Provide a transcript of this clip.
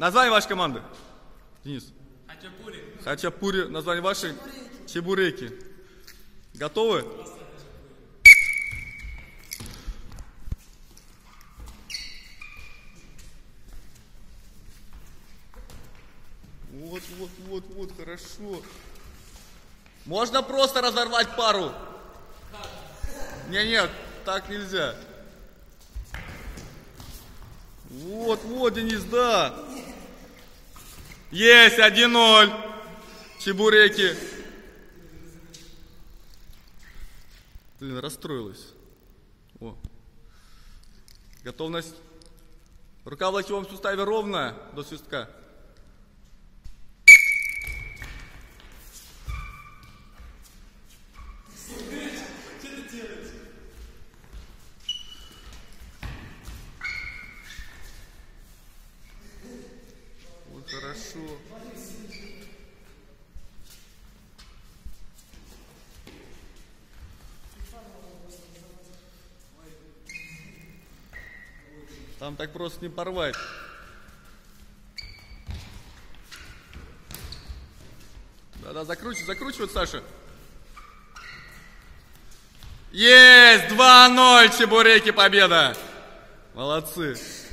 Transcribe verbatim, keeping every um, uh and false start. Название вашей команды. Денис. Хачапури. Хачапури. Название вашей. Чебуреки. Чебуреки. Готовы? Вот, вот, вот, вот, хорошо. Можно просто разорвать пару? Не, нет, так нельзя. Вот, вот, Денис, да. Есть, один ноль. Чебуреки. Блин, расстроилась. О. Готовность. Рука в локтевом суставе ровная до свистка. Хорошо. Там так просто не порвать. Да-да, закручивай, закручивай, Саша. Есть! два ноль, Чебуреки, победа! Молодцы!